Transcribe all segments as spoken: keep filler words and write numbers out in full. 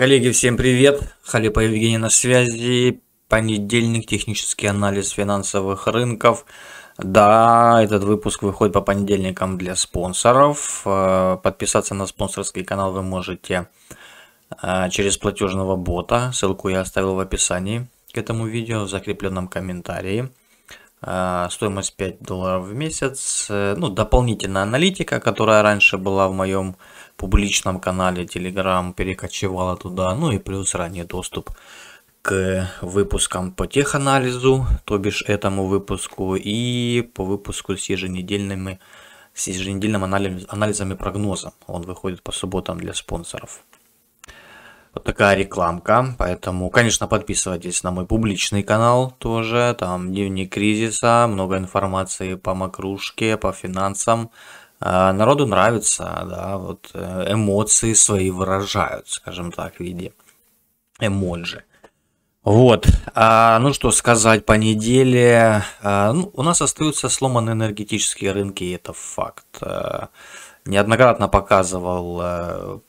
Коллеги, всем привет! Халипа Евгений на связи. Понедельник, технический анализ финансовых рынков. Да, этот выпуск выходит по понедельникам для спонсоров. Подписаться на спонсорский канал вы можете через платежного бота. Ссылку я оставил в описании к этому видео, в закрепленном комментарии. Стоимость пять долларов в месяц. Ну, дополнительная аналитика, которая раньше была в моем публичном канале Telegram, перекочевала туда. Ну и плюс ранний доступ к выпускам по теханализу, то бишь этому выпуску, и по выпуску с еженедельными, с еженедельным анализ, анализами прогноза. Он выходит по субботам для спонсоров. Вот такая рекламка, поэтому, конечно, подписывайтесь на мой публичный канал тоже, там дневник кризиса, много информации по макрушке, по финансам. Народу нравится, да, вот эмоции свои выражают, скажем так, в виде эмоджи. Вот, а, ну что сказать, по неделе а, ну, у нас остаются сломанные энергетические рынки, и это факт. А, неоднократно показывал а,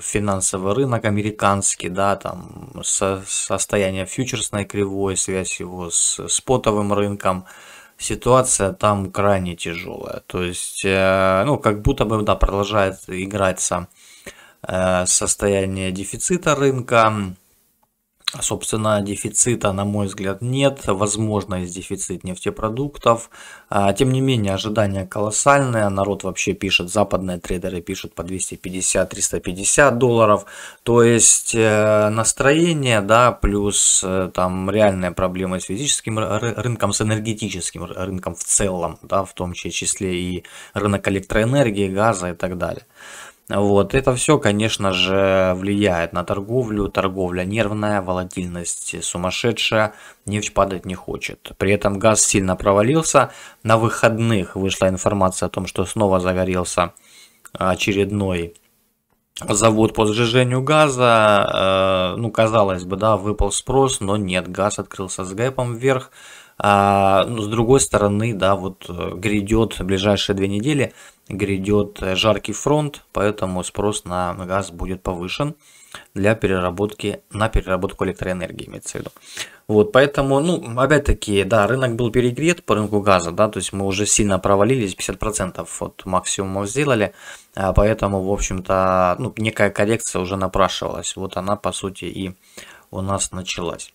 финансовый рынок американский, да, там со, состояние фьючерсной кривой, связь его с спотовым рынком. Ситуация там крайне тяжелая, то есть, а, ну, как будто бы, да, продолжает играться а, состояние дефицита рынка. Собственно, дефицита, на мой взгляд, нет. Возможно, есть дефицит нефтепродуктов. Тем не менее, ожидания колоссальные. Народ вообще пишет, западные трейдеры пишут по двести пятьдесят — триста пятьдесят долларов. То есть, настроение, да, плюс там реальные проблемы с физическим рынком, с энергетическим рынком в целом, да, в том числе и рынок электроэнергии, газа и так далее. Вот, это все, конечно же, влияет на торговлю. Торговля нервная, волатильность сумасшедшая, нефть падать не хочет. При этом газ сильно провалился. На выходных вышла информация о том, что снова загорелся очередной завод по сжижению газа. Ну, казалось бы, да, выпал спрос, но нет, газ открылся с гэпом вверх. А, ну, с другой стороны, да, вот грядет в ближайшие две недели, грядет жаркий фронт, поэтому спрос на газ будет повышен для переработки, на переработку электроэнергии, имеется в виду. Вот, поэтому, ну, опять-таки, да, рынок был перегрет по рынку газа, да, то есть мы уже сильно провалились, пятьдесят процентов от максимума сделали, поэтому, в общем-то, ну, некая коррекция уже напрашивалась, вот она, по сути, и у нас началась.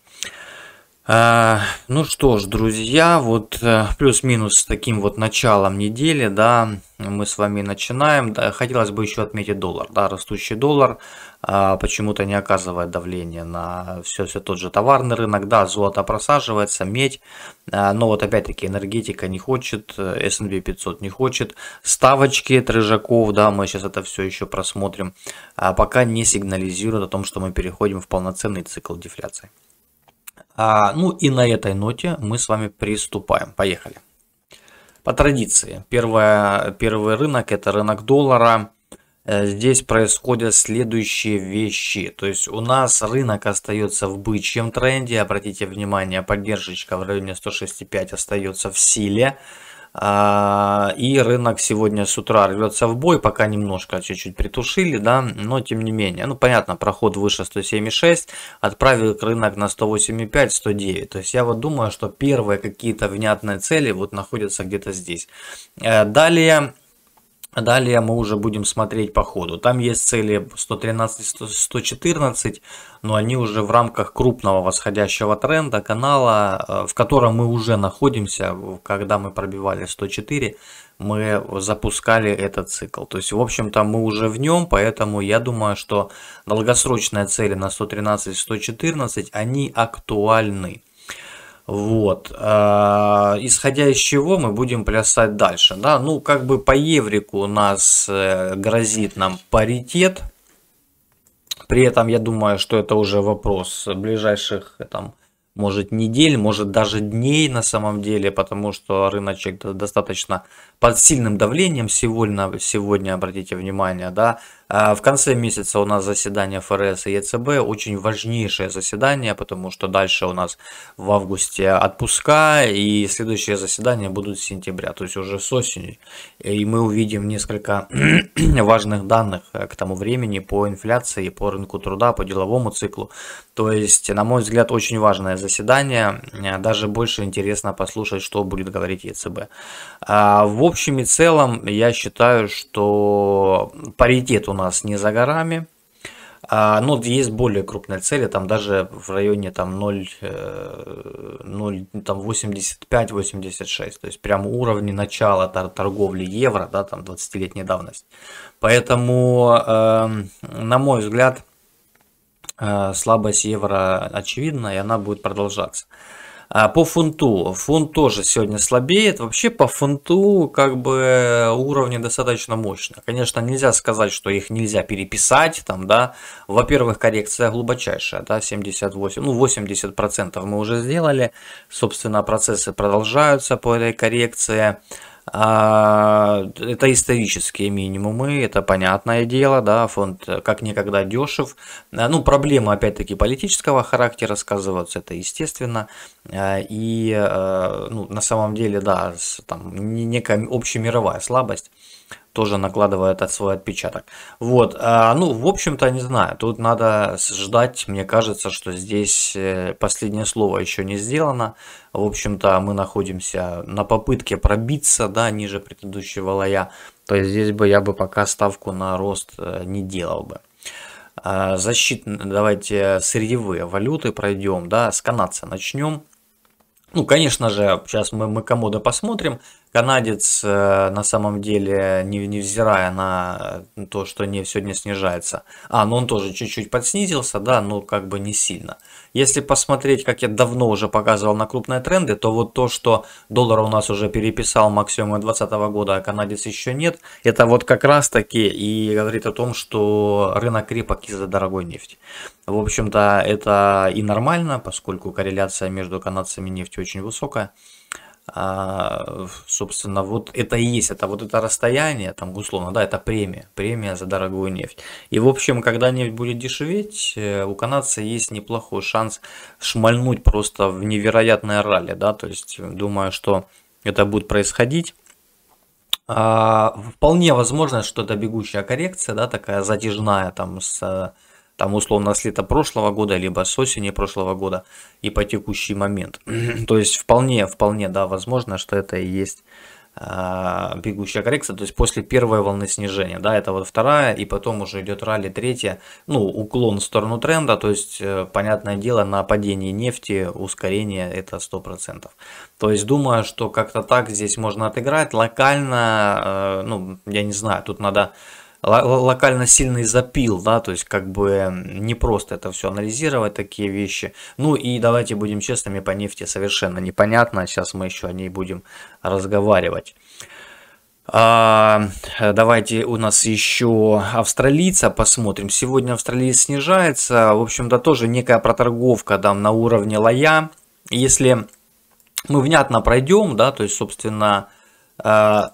Ну что ж, друзья, вот плюс-минус с таким вот началом недели, да, мы с вами начинаем. Хотелось бы еще отметить доллар, да, растущий доллар почему-то не оказывает давления на все, все тот же товарный рынок, да, золото просаживается, медь, но вот опять-таки энергетика не хочет, эс энд пи пятьсот не хочет, ставочки трыжаков, да, мы сейчас это все еще просмотрим, пока не сигнализирует о том, что мы переходим в полноценный цикл дефляции. А, ну и на этой ноте мы с вами приступаем. Поехали. По традиции, первое, первый рынок – это рынок доллара. Здесь происходят следующие вещи. То есть у нас рынок остается в бычьем тренде. Обратите внимание, поддержка в районе сто шесть и пять остается в силе. И рынок сегодня с утра рвется в бой, пока немножко чуть-чуть притушили, да, но тем не менее, ну понятно, проход выше сто семь и шесть отправил рынок на сто восемь и пять — сто девять, то есть я вот думаю, что первые какие-то внятные цели вот находятся где-то здесь. Далее... Далее мы уже будем смотреть по ходу. Там есть цели сто тринадцать — сто четырнадцать, но они уже в рамках крупного восходящего тренда канала, в котором мы уже находимся. Когда мы пробивали сто четыре, мы запускали этот цикл. То есть, в общем-то, мы уже в нем, поэтому я думаю, что долгосрочные цели на сто тринадцать — сто четырнадцать, они актуальны. Вот, исходя из чего мы будем плясать дальше, да, ну как бы по еврику у нас грозит нам паритет, при этом я думаю, что это уже вопрос ближайших, там, может недель, может даже дней на самом деле, потому что рыночек достаточно под сильным давлением сегодня, сегодня обратите внимание, да, в конце месяца у нас заседание ФРС и ЕЦБ, очень важнейшее заседание, потому что дальше у нас в августе отпуска, и следующие заседания будут с сентября, то есть уже с осени. И мы увидим несколько важных данных к тому времени по инфляции, по рынку труда, по деловому циклу. То есть, на мой взгляд, очень важное заседание, даже больше интересно послушать, что будет говорить ЕЦБ. В общем и целом, я считаю, что паритет у нас не за горами. Но есть более крупные цели, там даже в районе там ноль восемьдесят пять — восемьдесят шесть, то есть прям уровни начала торговли евро, да, там двадцатилетней давности. Поэтому, на мой взгляд, слабость евро очевидна, и она будет продолжаться. По фунту. Фунт тоже сегодня слабеет. Вообще по фунту как бы уровни достаточно мощные. Конечно, нельзя сказать, что их нельзя переписать. Там, да. Во-первых, коррекция глубочайшая. Да, семьдесят восемь, ну, восемьдесят процентов мы уже сделали. Собственно, процессы продолжаются по этой коррекции. Это исторические минимумы, это понятное дело, да, фонд как никогда дешев. Ну, проблемы, опять-таки, политического характера сказываются, это естественно. И, ну, на самом деле, да, там некая общемировая слабость тоже накладывает от свой отпечаток. Вот, ну, в общем-то, не знаю, тут надо ждать, мне кажется, что здесь последнее слово еще не сделано. В общем-то, мы находимся на попытке пробиться, да, ниже предыдущего лоя. То есть здесь бы я бы пока ставку на рост не делал бы. Защитные, давайте сырьевые валюты пройдем, да, с канадца начнем. Ну, конечно же, сейчас мы, мы комода посмотрим. Канадец, на самом деле, невзирая на то, что нефть сегодня снижается. А, ну он тоже чуть-чуть подснизился, да, но как бы не сильно. Если посмотреть, как я давно уже показывал на крупные тренды, то вот то, что доллар у нас уже переписал максимумы двадцатого года, а канадец еще нет, это вот как раз таки и говорит о том, что рынок крепок из-за дорогой нефти. В общем-то, это и нормально, поскольку корреляция между канадцами и нефтью очень высокая. А, собственно, вот это и есть, это вот это расстояние, там, условно, да, это премия, премия за дорогую нефть. И, в общем, когда нефть будет дешеветь, у канадца есть неплохой шанс шмальнуть просто в невероятное ралли, да, то есть, думаю, что это будет происходить. А, вполне возможно, что это бегущая коррекция, да, такая затяжная, там, с... Там, условно, с лета прошлого года, либо с осени прошлого года и по текущий момент. То есть, вполне, вполне, да, возможно, что это и есть э, бегущая коррекция. То есть, после первой волны снижения, да, это вот вторая, и потом уже идет ралли третья. Ну, уклон в сторону тренда, то есть, э, понятное дело, на падении нефти ускорение это сто процентов. То есть, думаю, что как-то так здесь можно отыграть. Локально, э, ну, я не знаю, тут надо... Локально сильный запил, да, то есть как бы не просто это все анализировать, такие вещи. Ну и давайте будем честными, по нефти совершенно непонятно, сейчас мы еще о ней будем разговаривать. А, давайте у нас еще австралийца посмотрим. Сегодня австралиец снижается, в общем-то тоже некая проторговка там на уровне лоя. Если мы внятно пройдем, да, то есть собственно...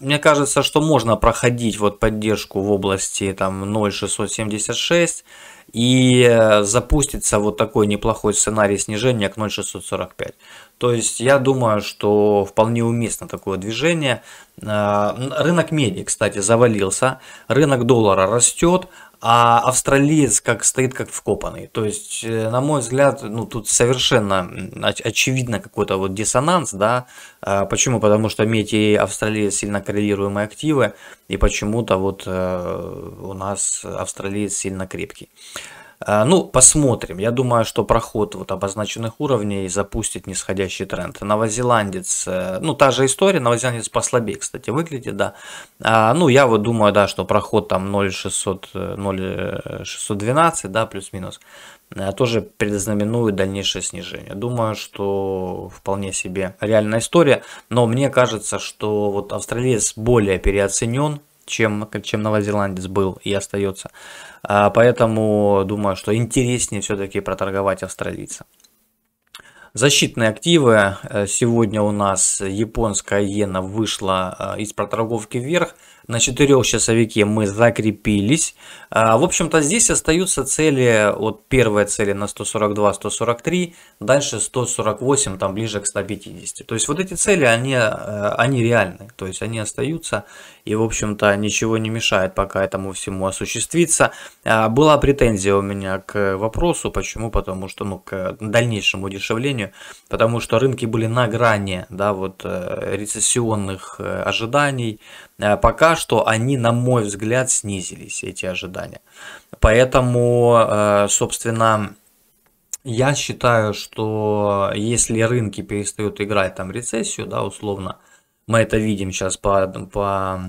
Мне кажется, что можно проходить вот поддержку в области там ноль шестьсот семьдесят шесть и запустится вот такой неплохой сценарий снижения к ноль шестьсот сорок пять. То есть я думаю, что вполне уместно такое движение. Рынок меди, кстати, завалился, рынок доллара растет, а австралиец как стоит как вкопанный. То есть, на мой взгляд, ну тут совершенно оч очевидно какой-то вот диссонанс, да. А, почему? Потому что медь и австралиец сильно коррелируемые активы, и почему-то вот э, у нас австралиец сильно крепкий. А, ну, посмотрим. Я думаю, что проход вот обозначенных уровней запустит нисходящий тренд. Новозеландец, э, ну та же история, новозеландец послабее, кстати, выглядит, да. А, ну, я вот думаю, да, что проход там ноль шестьсот, ноль шестьсот двенадцать, да, плюс-минус, э, тоже предзнаменует дальнейшее снижение. Думаю, что вполне себе реальная история, но мне кажется, что вот австралиец более переоценен, чем, чем новозеландец был и остается. Поэтому думаю, что интереснее все-таки проторговать австралийца. Защитные активы. Сегодня у нас японская иена вышла из проторговки вверх. На четырёхчасовике мы закрепились. В общем-то, здесь остаются цели от первой цели на сто сорок два сто сорок три, дальше сто сорок восемь, там ближе к ста пятидесяти. То есть вот эти цели, они, они реальны, то есть они остаются и, в общем-то, ничего не мешает пока этому всему осуществиться. Была претензия у меня к вопросу, почему, потому что, ну, к дальнейшему удешевлению, потому что рынки были на грани, да, вот рецессионных ожиданий. Пока что они, на мой взгляд, снизились, эти ожидания. Поэтому, собственно, я считаю, что если рынки перестают играть там рецессию, да, условно, мы это видим сейчас по, по,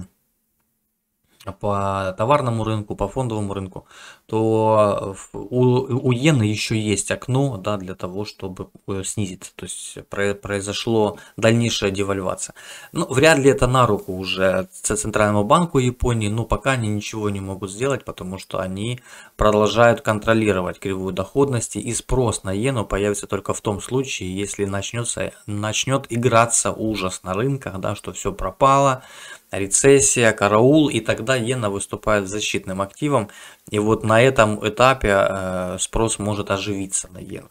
по товарному рынку, по фондовому рынку, то у, у иены еще есть окно, да, для того, чтобы снизиться. То есть произошло дальнейшая девальвация. Ну, вряд ли это на руку уже Центральному банку Японии, но пока они ничего не могут сделать, потому что они продолжают контролировать кривую доходности, и спрос на иену появится только в том случае, если начнется, начнет играться ужас на рынках, да, что все пропало, рецессия, караул, и тогда иена выступает защитным активом, и вот на На этом этапе спрос может оживиться на иену.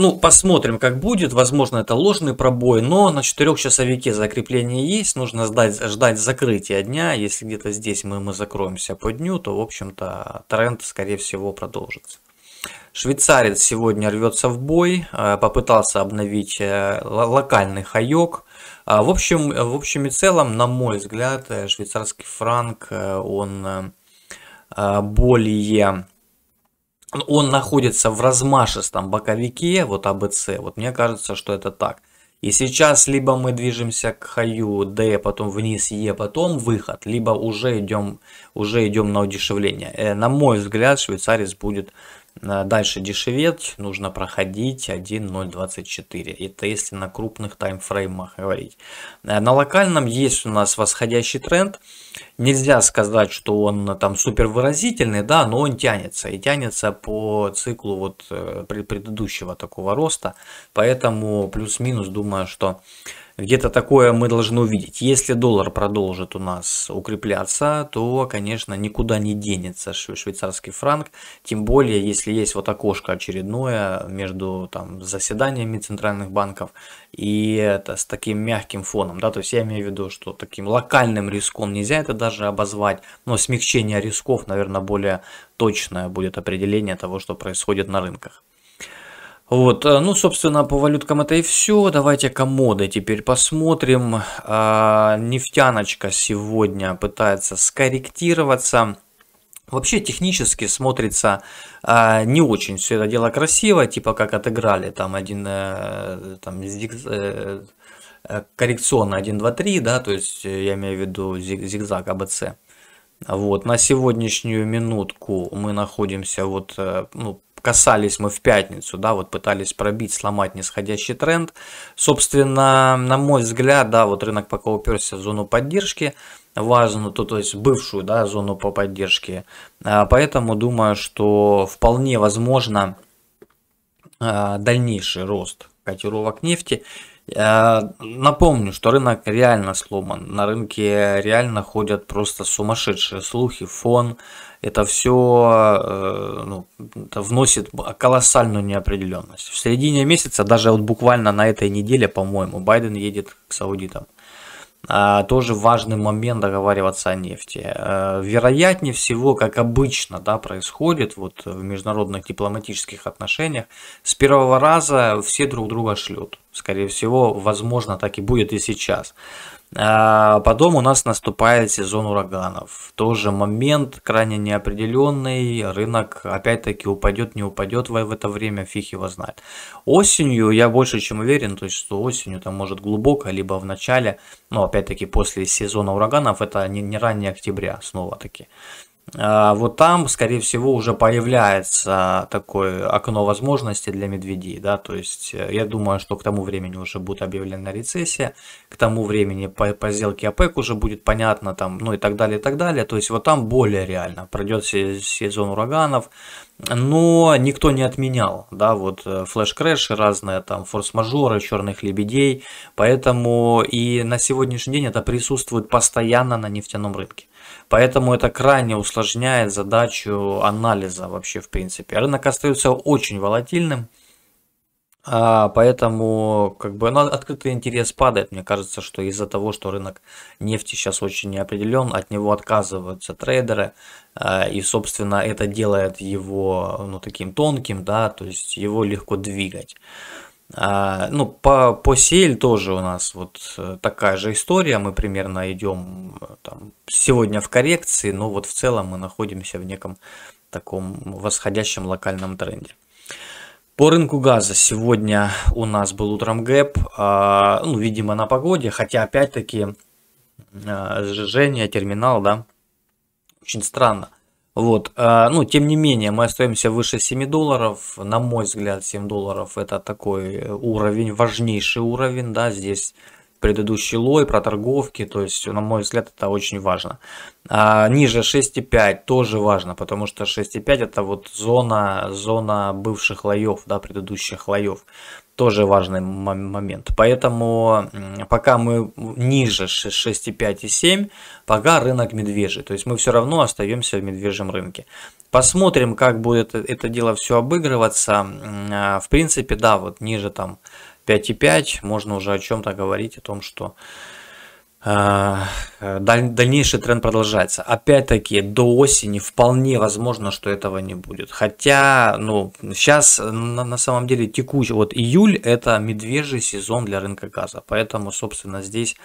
Ну, посмотрим, как будет. Возможно, это ложный пробой, но на четырёхчасовике закрепление есть. Нужно ждать, ждать закрытия дня. Если где-то здесь мы, мы закроемся по дню, то, в общем-то, тренд, скорее всего, продолжится. Швейцарец сегодня рвется в бой, попытался обновить локальный хайок. В общем, в общем и целом, на мой взгляд, швейцарский франк, он... более он находится в размашистом боковике, вот а бэ цэ, вот мне кажется, что это так. И сейчас либо мы движемся к хаю Д, потом вниз Е, потом выход, либо уже идем, уже идем на удешевление. На мой взгляд, швейцарец будет дальше дешеветь, нужно проходить один ноль двадцать четыре. Это если на крупных таймфреймах говорить. На локальном есть у нас восходящий тренд. Нельзя сказать, что он там супер выразительный, да, но он тянется. И тянется по циклу вот предыдущего такого роста. Поэтому плюс-минус, думаю, что где-то такое мы должны увидеть. Если доллар продолжит у нас укрепляться, то, конечно, никуда не денется швейцарский франк. Тем более, если есть вот окошко очередное между там заседаниями центральных банков и это, с таким мягким фоном. Да, то есть я имею в виду, что таким локальным риском нельзя это даже обозвать. Но смягчение рисков, наверное, более точное будет определение того, что происходит на рынках. Вот, ну, собственно, по валюткам это и все. Давайте комоды теперь посмотрим. Нефтяночка сегодня пытается скорректироваться. Вообще технически смотрится э, не очень все это дело красиво, типа как отыграли там один э, там, зиг, э, коррекционно один, два, три, да, то есть я имею в виду зиг, зигзаг а бэ цэ. Вот, на сегодняшнюю минутку мы находимся вот, э, ну, касались мы в пятницу, да, вот пытались пробить, сломать нисходящий тренд. Собственно, на мой взгляд, да, вот рынок пока уперся в зону поддержки, важную, то, то есть бывшую, да, зону по поддержке. Поэтому думаю, что вполне возможно дальнейший рост котировок нефти. Напомню, что рынок реально сломан, на рынке реально ходят просто сумасшедшие слухи, фон, это все, ну, это вносит колоссальную неопределенность. В середине месяца, даже вот буквально на этой неделе, по-моему, Байден едет к саудитам. Тоже важный момент договариваться о нефти. Вероятнее всего, как обычно, да, происходит вот в международных дипломатических отношениях, с первого раза все друг друга шлют. Скорее всего, возможно, так и будет и сейчас. Потом у нас наступает сезон ураганов. Тоже момент крайне неопределенный. Рынок опять-таки упадет, не упадет в это время, фиг его знает. Осенью я больше чем уверен, то есть, что осенью там может глубоко, либо в начале, но опять-таки после сезона ураганов, это не, не ранее октября снова-таки. вот там, скорее всего, уже появляется такое окно возможностей для медведей, да, то есть я думаю, что к тому времени уже будет объявлена рецессия, к тому времени по, по сделке ОПЕК уже будет понятно, там, ну и так далее, и так далее, то есть вот там более реально пройдет сезон ураганов, но никто не отменял, да, вот флеш-крэши разные, там, форс-мажоры, черных лебедей, поэтому и на сегодняшний день это присутствует постоянно на нефтяном рынке. Поэтому это крайне усложняет задачу анализа вообще в принципе. Рынок остается очень волатильным, поэтому как бы открытый интерес падает. Мне кажется, что из-за того, что рынок нефти сейчас очень неопределен, от него отказываются трейдеры. И, собственно, это делает его, ну, таким тонким, да, то есть его легко двигать. Ну, по, по си эль тоже у нас вот такая же история, мы примерно идем там, сегодня в коррекции, но вот в целом мы находимся в неком таком восходящем локальном тренде. По рынку газа сегодня у нас был утром гэп, ну, видимо, на погоде, хотя опять-таки сжижение, терминал, да, очень странно. Вот, ну, тем не менее, мы остаемся выше семи долларов, на мой взгляд, семь долларов это такой уровень, важнейший уровень, да, здесь предыдущий лой про торговки, то есть, на мой взгляд, это очень важно. А ниже шесть и пять тоже важно, потому что шесть и пять это вот зона, зона бывших лоев, да, предыдущих лоев. Тоже важный момент. Поэтому пока мы ниже шесть и пять и семь, пока рынок медвежий. То есть мы все равно остаемся в медвежьем рынке. Посмотрим, как будет это дело все обыгрываться. В принципе, да, вот ниже там пять и пять можно уже о чем-то говорить, о том, что дальнейший тренд продолжается. Опять-таки, до осени вполне возможно, что этого не будет. Хотя, ну, сейчас на, на самом деле текущий, вот июль, это медвежий сезон для рынка газа. Поэтому, собственно, здесь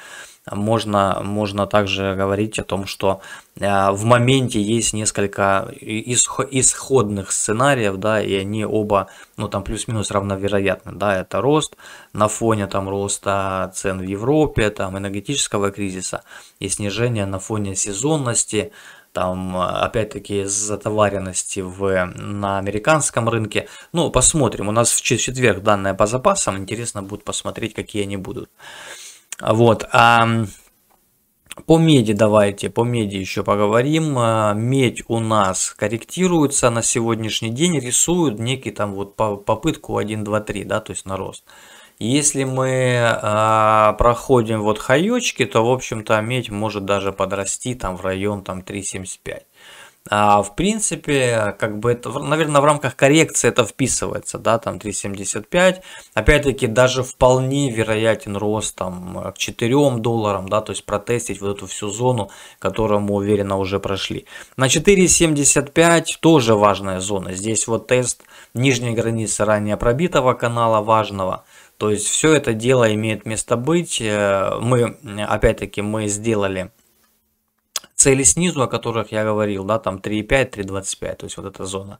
можно, можно также говорить о том, что в моменте есть несколько исходных сценариев, да, и они оба, ну, там плюс-минус равновероятны, да, это рост на фоне там роста цен в Европе, там энергетического кризиса и снижение на фоне сезонности, там, опять-таки, затоваренности в, на американском рынке. Ну, посмотрим, у нас в четверг данные по запасам, интересно будет посмотреть, какие они будут. Вот, а по меди давайте, по меди еще поговорим. Медь у нас корректируется на сегодняшний день, рисуют некий там вот попытку один, два, три, да, то есть на рост. Если мы а, проходим вот хаечки, то, в общем-то, медь может даже подрасти там в район там три семьдесят пять. А, в принципе, как бы это, наверное, в рамках коррекции это вписывается, да, там три семьдесят пять. Опять-таки, даже вполне вероятен рост там к четырем долларам, да, то есть протестить вот эту всю зону, которую мы уверенно уже прошли. На четыре семьдесят пять тоже важная зона. Здесь вот тест нижней границы ранее пробитого канала важного. То есть все это дело имеет место быть. Мы, опять-таки, мы сделали цели снизу, о которых я говорил, да, там три пять, три двадцать пять, то есть вот эта зона.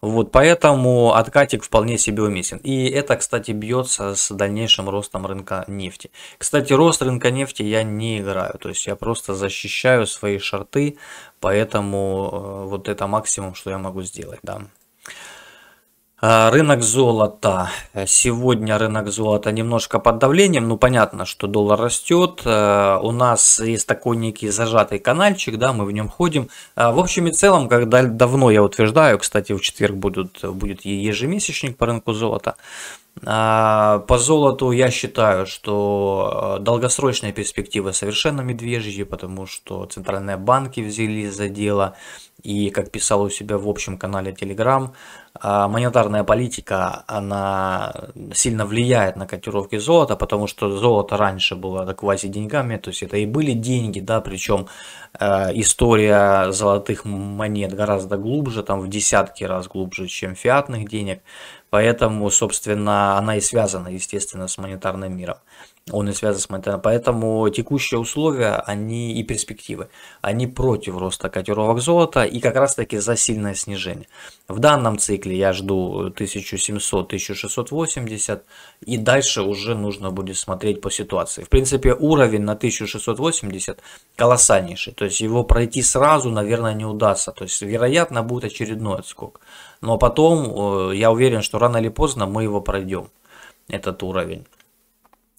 Вот, поэтому откатик вполне себе уместен. И это, кстати, бьется с дальнейшим ростом рынка нефти. Кстати, рост рынка нефти я не играю, то есть я просто защищаю свои шорты, поэтому вот это максимум, что я могу сделать, да. Рынок золота. Сегодня рынок золота немножко под давлением. Ну, понятно, что доллар растет. У нас есть такой некий зажатый канальчик, да, мы в нем ходим. В общем и целом, как давно я утверждаю, кстати, в четверг будет, будет ежемесячник по рынку золота. По золоту я считаю, что долгосрочные перспективы совершенно медвежьи, потому что центральные банки взялись за дело. И, как писал у себя в общем канале Telegram, монетарная политика, она сильно влияет на котировки золота, потому что золото раньше было квази-деньгами, то есть это и были деньги, да, причем история золотых монет гораздо глубже, там в десятки раз глубже, чем фиатных денег, поэтому, собственно, она и связана, естественно, с монетарным миром. он и связан с монетарным. Поэтому текущие условия они и перспективы, они против роста котировок золота и как раз таки за сильное снижение. В данном цикле я жду тысячу семьсот — тысячу шестьсот восемьдесят, и дальше уже нужно будет смотреть по ситуации. В принципе, уровень на тысячу шестьсот восемьдесят колоссальнейший, то есть его пройти сразу, наверное, не удастся. То есть, вероятно, будет очередной отскок. Но потом, я уверен, что рано или поздно мы его пройдем, этот уровень.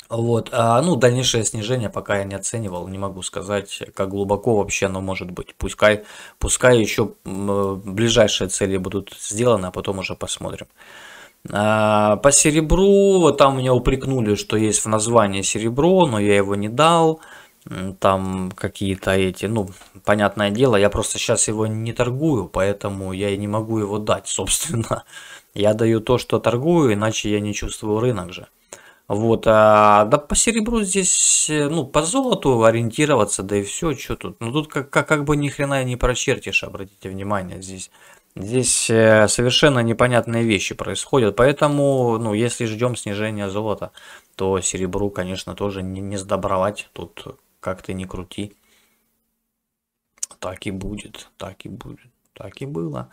Вот, а, ну, дальнейшее снижение пока я не оценивал, не могу сказать, как глубоко вообще оно может быть. Пускай, пускай еще ближайшие цели будут сделаны, а потом уже посмотрим. А, по серебру, там меня упрекнули, что есть в названии серебро, но я его не дал. Там какие-то эти, ну, понятное дело, я просто сейчас его не торгую, поэтому я и не могу его дать, собственно. Я даю то, что торгую, иначе я не чувствую рынок же. Вот, а, да по серебру здесь, ну, по золоту ориентироваться, да и все, что тут. Ну, тут как, как, как бы ни хрена не прочертишь, обратите внимание, здесь, здесь совершенно непонятные вещи происходят. Поэтому, ну, если ждем снижения золота, то серебру, конечно, тоже не, не сдобровать, тут как ты ни крути. Так и будет, так и будет, так и было.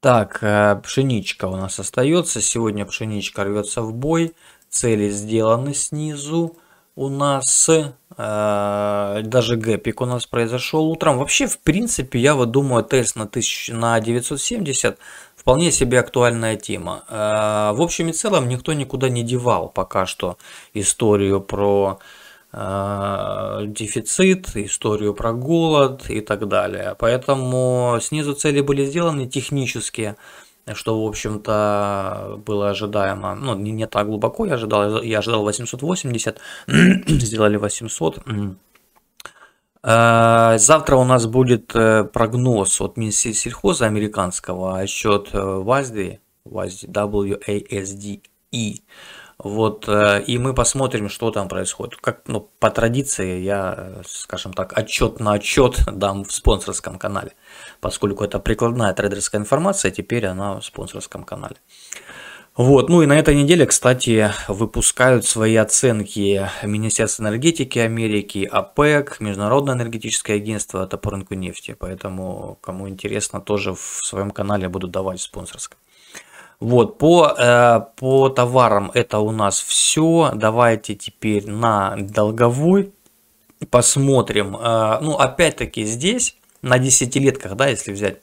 Так, пшеничка у нас остается, сегодня пшеничка рвется в бой. Цели сделаны снизу у нас, э, даже гэпик у нас произошел утром. Вообще, в принципе, я вот думаю, тест на, на девятьсот семьдесят вполне себе актуальная тема. Э, в общем и целом, никто никуда не девал пока что историю про э, дефицит, историю про голод и так далее. Поэтому снизу цели были сделаны технические. Что, в общем-то, было ожидаемо, ну, не, не так глубоко, я ожидал, я ожидал восемьсот восемьдесят, сделали восемьсот. Завтра у нас будет прогноз от Минсельхоза американского, отчет WASDE, W A S D E, вот, и мы посмотрим, что там происходит. Как, ну, по традиции я, скажем так, отчет на отчет дам в спонсорском канале. Поскольку это прикладная трейдерская информация, теперь она в спонсорском канале. Вот, ну и на этой неделе, кстати, выпускают свои оценки Министерство энергетики Америки, ОПЕК, Международное энергетическое агентство, это по рынку нефти. Поэтому, кому интересно, тоже в своем канале буду давать спонсорское. Вот, по, э, по товарам это у нас все. Давайте теперь на долговой посмотрим. Э, ну, опять-таки здесь... На десятилетках, да, если взять,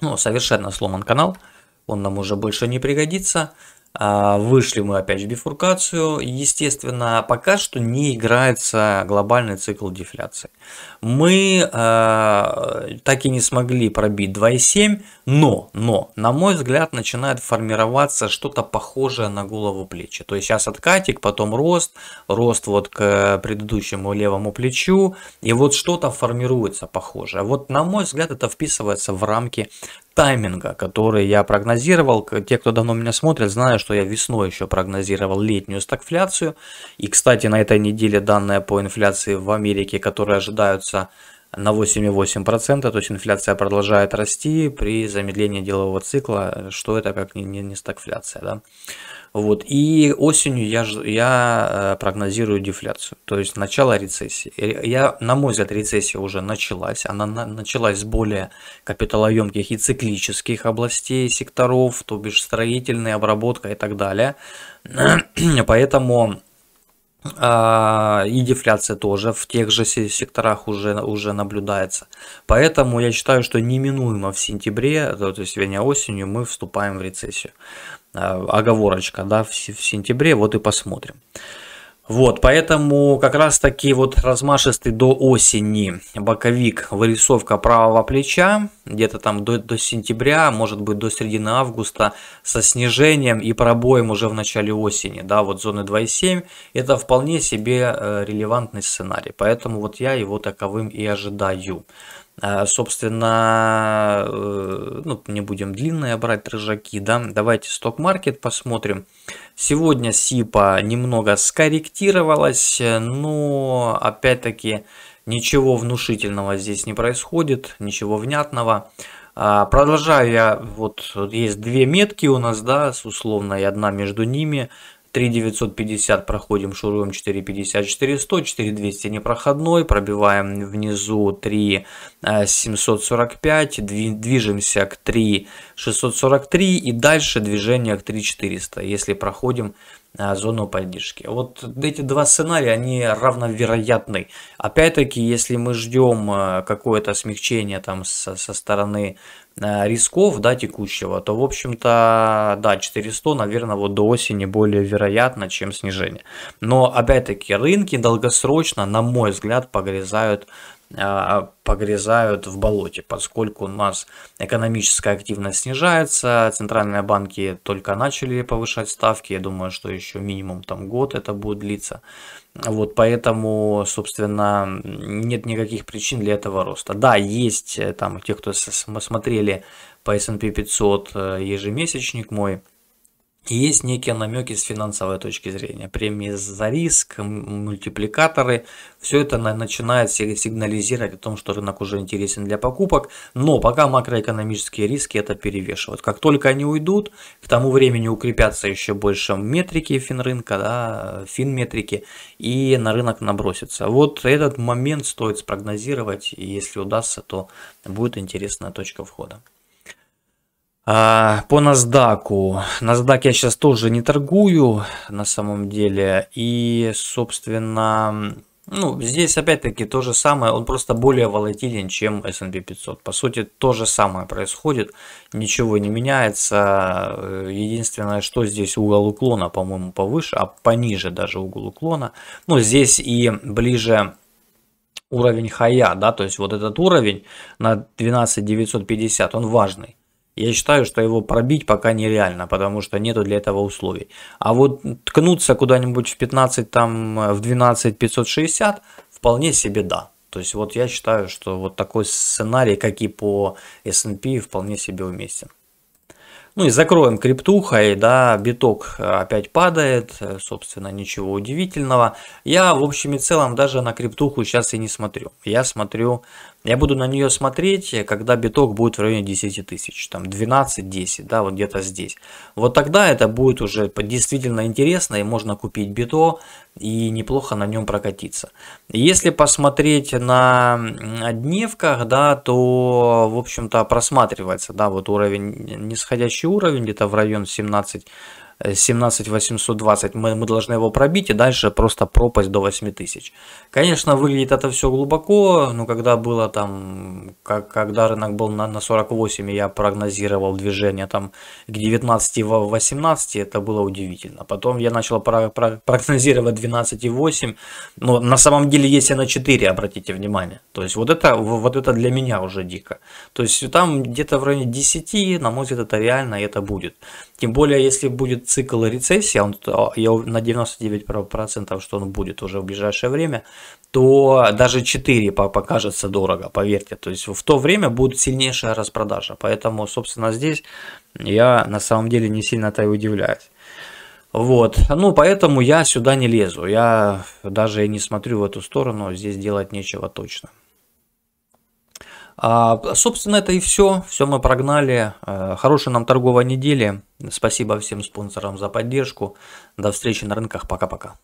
ну, совершенно сломан канал, он нам уже больше не пригодится. Вышли мы опять в бифуркацию. Естественно, пока что не играется глобальный цикл дефляции. Мы э, так и не смогли пробить два и семь, но, но, на мой взгляд, начинает формироваться что-то похожее на голову плечи. То есть сейчас откатик, потом рост, рост вот к предыдущему левому плечу, и вот что-то формируется похожее. Вот, на мой взгляд, это вписывается в рамки тайминга, который я прогнозировал. Те, кто давно меня смотрит, знают, что я весной еще прогнозировал летнюю стагфляцию. И, кстати, на этой неделе данные по инфляции в Америке, которые ожидаются на восемь и восемь десятых процента, то есть инфляция продолжает расти при замедлении делового цикла, что это как не, не, не стагфляция, да? Вот. И осенью я, я прогнозирую дефляцию, то есть начало рецессии. Я, на мой взгляд, рецессия уже началась, она на, началась с более капиталоемких и циклических областей, секторов, то бишь строительная, обработка и так далее, поэтому... И дефляция тоже в тех же секторах уже, уже наблюдается. Поэтому я считаю, что неминуемо в сентябре, то есть вернее осенью, мы вступаем в рецессию. Оговорочка, да, в сентябре, вот и посмотрим. Вот, поэтому как раз таки вот размашистый до осени боковик, вырисовка правого плеча, где-то там до, до сентября, может быть до середины августа, со снижением и пробоем уже в начале осени, да, вот зоны два и семь, это вполне себе релевантный сценарий, поэтому вот я его таковым и ожидаю. Собственно, ну, не будем длинные брать рыжаки, да, давайте сток-маркет посмотрим. Сегодня СИПа немного скорректировалась, но опять-таки ничего внушительного здесь не происходит, ничего внятного. Продолжаю я, вот есть две метки у нас, да, условно, и одна между ними. три тысячи девятьсот пятьдесят проходим, шуруем четыре тысячи пятьдесят, четыре тысячи сто, четыре тысячи двести непроходной, пробиваем внизу три тысячи семьсот сорок пять, движемся к три тысячи шестьсот сорок три и дальше движение к три тысячи четыреста, если проходим зону поддержки. Вот эти два сценария, они равновероятны. Опять-таки, если мы ждем какое-то смягчение там со, со стороны рисков, да, текущего, то, в общем-то, да, четыреста, наверное, вот до осени более вероятно, чем снижение. Но, опять-таки, рынки долгосрочно, на мой взгляд, погрязают погрязают в болоте, поскольку у нас экономическая активность снижается, центральные банки только начали повышать ставки, я думаю, что еще минимум там год это будет длиться, вот поэтому, собственно, нет никаких причин для этого роста. Да, есть там те, кто смотрели по эс энд пи пятьсот ежемесячник мой, есть некие намеки с финансовой точки зрения, премии за риск, мультипликаторы, все это начинает сигнализировать о том, что рынок уже интересен для покупок, но пока макроэкономические риски это перевешивают. Как только они уйдут, к тому времени укрепятся еще больше метрики финрынка, да, финметрики, и на рынок набросится. Вот этот момент стоит спрогнозировать, и если удастся, то будет интересная точка входа. По NASDAQ. NASDAQ я сейчас тоже не торгую на самом деле. И, собственно, ну, здесь опять-таки то же самое. Он просто более волатилен, чем эс энд пи пятьсот. По сути, то же самое происходит. Ничего не меняется. Единственное, что здесь угол уклона, по-моему, повыше, а пониже даже угол уклона. Ну, здесь и ближе уровень хая, да, то есть вот этот уровень на двенадцать тысяч девятьсот пятьдесят, он важный. Я считаю, что его пробить пока нереально, потому что нету для этого условий. А вот ткнуться куда-нибудь в пятнадцать, там, в двенадцать тысяч пятьсот шестьдесят вполне себе да. То есть вот я считаю, что вот такой сценарий, как и по эс энд пи, вполне себе уместен. Ну и закроем криптухой, да, биток опять падает, собственно, ничего удивительного. Я, в общем и целом, даже на криптуху сейчас и не смотрю. Я смотрю, я буду на нее смотреть, когда биток будет в районе десяти тысяч, там двенадцать-десять, да, вот где-то здесь. Вот тогда это будет уже действительно интересно, и можно купить бито и неплохо на нем прокатиться. Если посмотреть на дневках, да, то, в общем-то, просматривается, да, вот уровень, нисходящий уровень где-то в район семнадцать тысяч восемьсот двадцать, мы, мы должны его пробить, и дальше просто пропасть до восьми тысяч. Конечно, выглядит это все глубоко, но когда было там, как, когда рынок был на, на сорок восемь, я прогнозировал движение там к девятнадцати восемнадцати, это было удивительно. Потом я начал про, про, прогнозировать двенадцать восемь, но на самом деле есть и на четыре, обратите внимание. То есть вот это, вот это для меня уже дико. То есть там где-то в районе десяти, на мой взгляд, это реально, и это будет. Тем более, если будет цикл рецессии, он, я на девяносто девять процентов, что он будет уже в ближайшее время, то даже четыре покажется дорого, поверьте. То есть в то время будет сильнейшая распродажа. Поэтому, собственно, здесь я на самом деле не сильно-то и удивляюсь. Вот, ну поэтому я сюда не лезу. Я даже и не смотрю в эту сторону, здесь делать нечего точно. А, собственно, это и все. Все мы прогнали. Хорошей нам торговой недели. Спасибо всем спонсорам за поддержку. До встречи на рынках. Пока-пока.